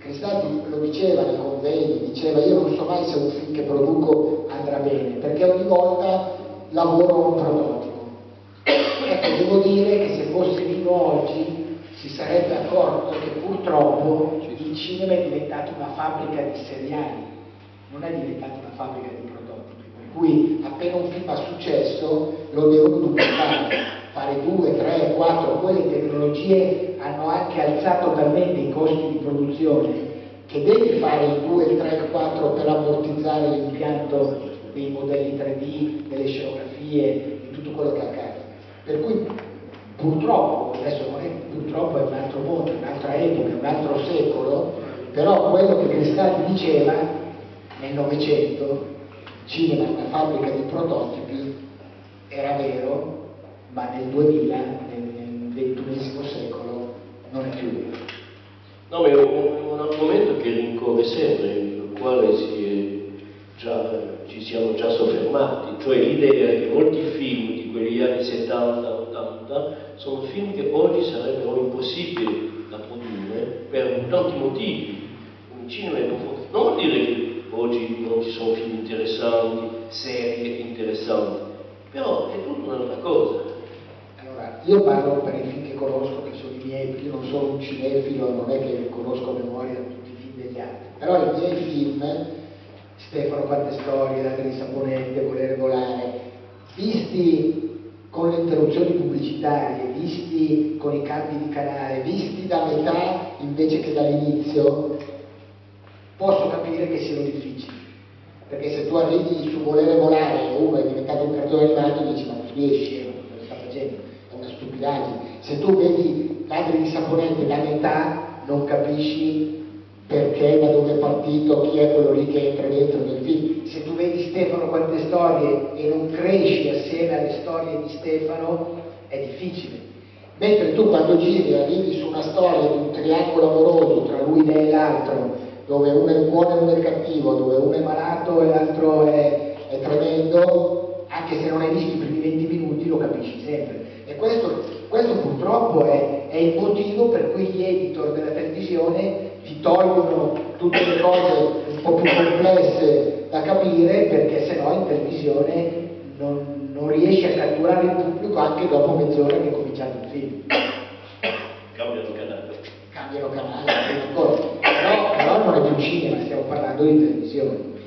Cristaldi lo diceva nei convegni, diceva: io non so mai se un film che produco andrà bene, perché ogni volta lavoro un prototipo. Ecco, devo dire che se fosse vivo oggi si sarebbe accorto che purtroppo il cinema è diventato una fabbrica di seriali, non è diventata una fabbrica di prototipi, per cui appena un film ha successo lo devono duplicare, fare 2, 3, 4, poi le tecnologie hanno anche alzato talmente i costi di produzione che devi fare il 2, il 3, il 4 per ammortizzare l'impianto dei modelli 3D, delle scenografie, di tutto quello che accade. Per cui purtroppo, adesso non è purtroppo, è un altro mondo, un'altra epoca, un altro secolo, però quello che Cristaldi diceva nel Novecento, cinema è una fabbrica di prototipi, era vero, ma nel 2000, nel XXI secolo, non è più. No, ma è un argomento che rincorre sempre, sul quale ci siamo già soffermati, cioè l'idea che molti film di quegli anni 70-80 sono film che oggi sarebbero impossibili da produrre per tanti motivi. Un cinema è profondo. Non vuol dire che oggi non ci sono film interessanti, serie interessanti, però è tutta un'altra cosa. Allora, io parlo per i film che conosco, che sono i miei, io non sono un cinefilo, non è che conosco a memoria tutti i film degli altri, però i miei film, Stefano Quante Storie, Ladri di Saponette, Volere Volare, visti con le interruzioni pubblicitarie, visti con i cambi di canale, visti da metà invece che dall'inizio, posso capire che siano difficili. Perché se tu arrivi su Volere Volare, uno è diventato un cartone animato e dici: ma chi è scemo, cosa sta facendo? È una stupidaggine. Se tu vedi Ladri di Saponette, la metà non capisci perché, da dove è partito, chi è quello lì che entra dentro nel film. Se tu vedi Stefano Quante Storie e non cresci assieme alle storie di Stefano, è difficile. Mentre tu quando giri arrivi su una storia di un triangolo amoroso tra lui e l'altro, dove uno è buono e uno è cattivo, dove uno è malato e l'altro è tremendo, anche se non hai visto i primi 20 minuti lo capisci sempre. E questo purtroppo è il motivo per cui gli editor della televisione ti tolgono tutte le cose un po' più complesse da capire, perché sennò in televisione non riesci a catturare il pubblico anche dopo mezz'ora che è cominciato il film. Cambiano canale, ancora. Però non è più cinema, stiamo parlando di televisione.